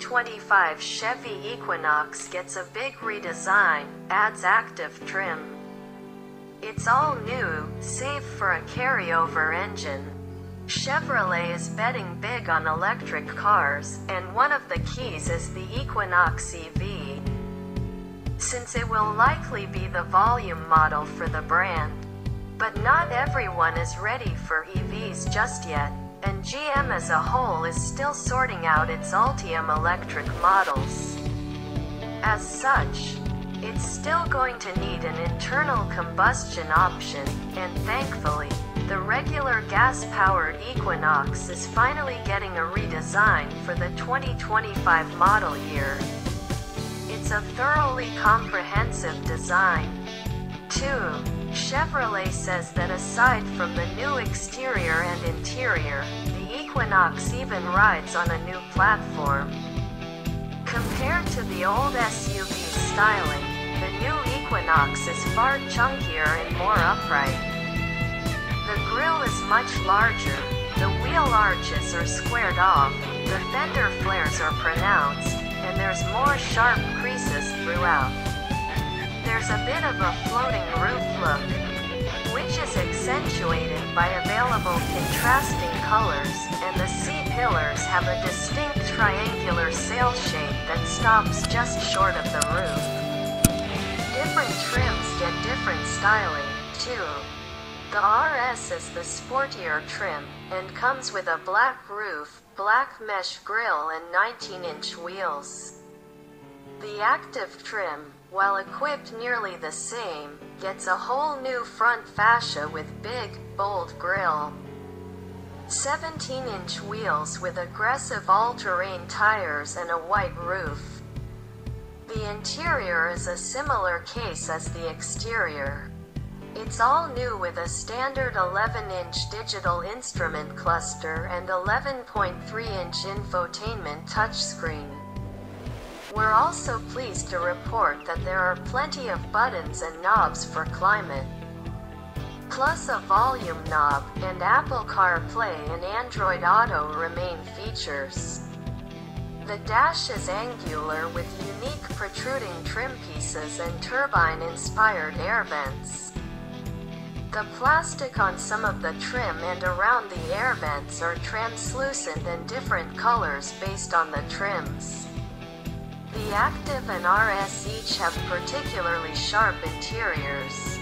2025 Chevy Equinox gets a big redesign, adds Activ trim. It's all new, save for a carryover engine. Chevrolet is betting big on electric cars, and one of the keys is the Equinox EV, since it will likely be the volume model for the brand. But not everyone is ready for EVs just yet, and GM as a whole is still sorting out its Ultium electric models. As such, it's still going to need an internal combustion option, and thankfully, the regular gas-powered Equinox is finally getting a redesign for the 2025 model year. It's a thoroughly comprehensive design. 2. Chevrolet says that aside from the new exterior and interior, the Equinox even rides on a new platform. Compared to the old SUV styling, the new Equinox is far chunkier and more upright. The grille is much larger, the wheel arches are squared off, the fender flares are pronounced, and there's more sharp creases throughout. There's a bit of a floating roof look, which is accentuated by available contrasting colors, and the C-pillars have a distinct triangular sail shape that stops just short of the roof. Different trims get different styling, too. The RS is the sportier trim, and comes with a black roof, black mesh grille and 19-inch wheels. The Activ trim, while equipped nearly the same, gets a whole new front fascia with big, bold grille. 17-inch wheels with aggressive all-terrain tires and a white roof. The interior is a similar case as the exterior. It's all new with a standard 11-inch digital instrument cluster and 11.3-inch infotainment touchscreen. We're also pleased to report that there are plenty of buttons and knobs for climate, plus a volume knob, and Apple CarPlay and Android Auto remain features. The dash is angular with unique protruding trim pieces and turbine-inspired air vents. The plastic on some of the trim and around the air vents are translucent and different colors based on the trims. The Activ and RS each have particularly sharp interiors,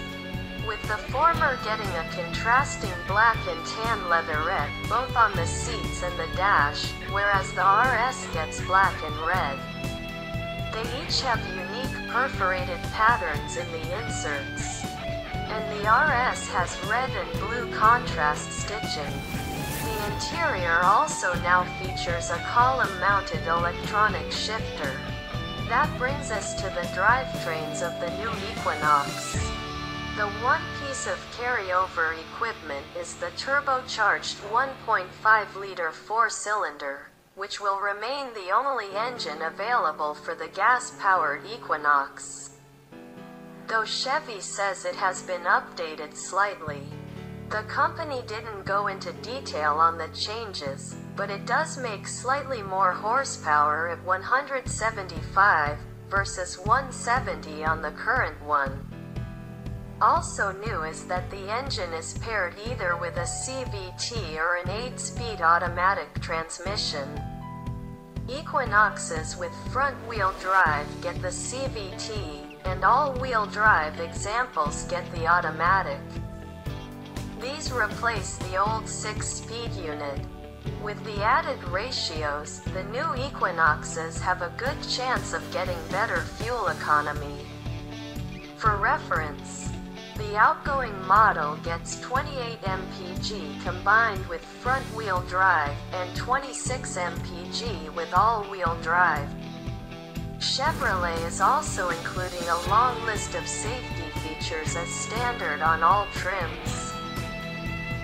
with the former getting a contrasting black and tan leatherette both on the seats and the dash, whereas the RS gets black and red. They each have unique perforated patterns in the inserts, and the RS has red and blue contrast stitching. The interior also now features a column-mounted electronic shifter. That brings us to the drivetrains of the new Equinox. The one piece of carryover equipment is the turbocharged 1.5-liter four-cylinder, which will remain the only engine available for the gas-powered Equinox, though Chevy says it has been updated slightly. The company didn't go into detail on the changes, but it does make slightly more horsepower at 175 versus 170 on the current one. Also new is that the engine is paired either with a CVT or an 8-speed automatic transmission. Equinoxes with front-wheel drive get the CVT, and all-wheel drive examples get the automatic. These replace the old 6-speed unit. With the added ratios, the new Equinoxes have a good chance of getting better fuel economy. For reference, the outgoing model gets 28 mpg combined with front-wheel drive and 26 mpg with all-wheel drive. Chevrolet is also including a long list of safety features as standard on all trims.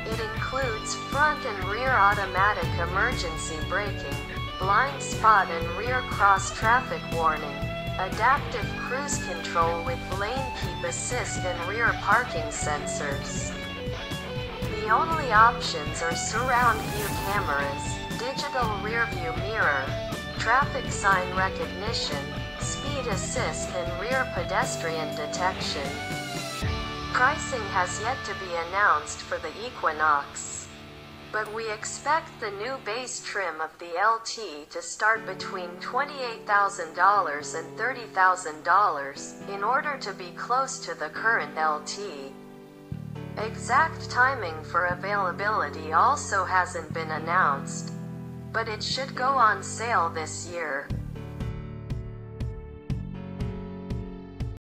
It includes front and rear automatic emergency braking, blind spot and rear cross-traffic warning, adaptive cruise control with lane keep assist and rear parking sensors. The only options are surround view cameras, digital rearview mirror, traffic sign recognition, speed assist and rear pedestrian detection. Pricing has yet to be announced for the Equinox, but we expect the new base trim of the LT to start between $28,000 and $30,000 in order to be close to the current LT. Exact timing for availability also hasn't been announced, but it should go on sale this year.